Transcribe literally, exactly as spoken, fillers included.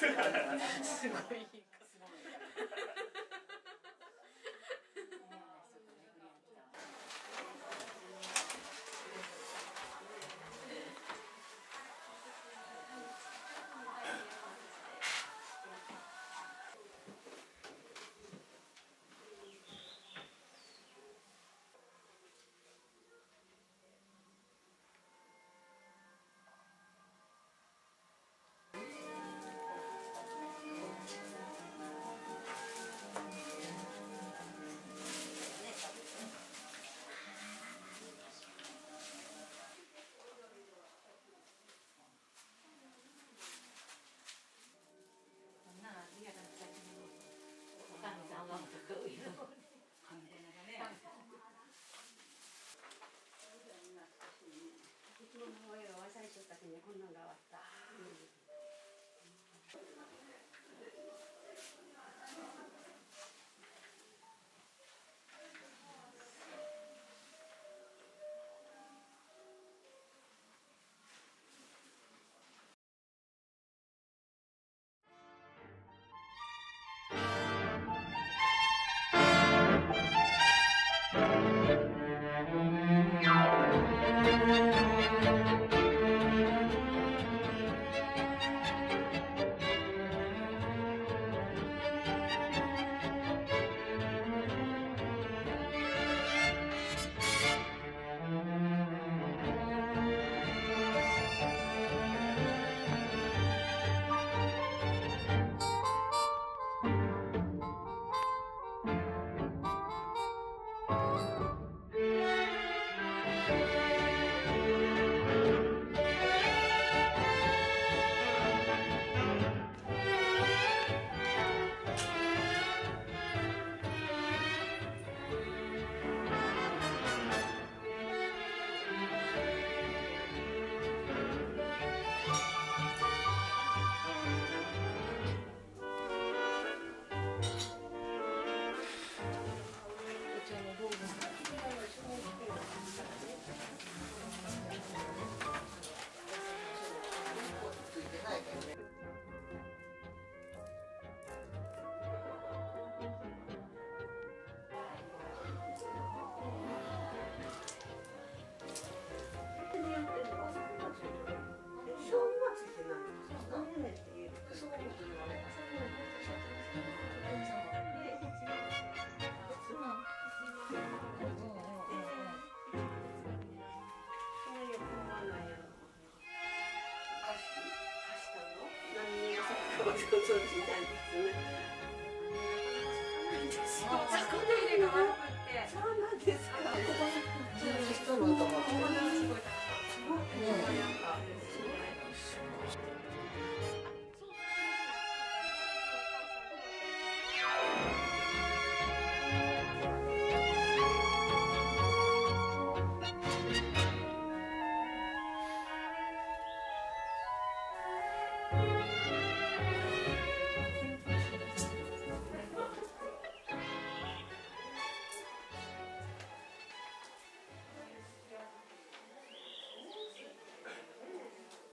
すごい。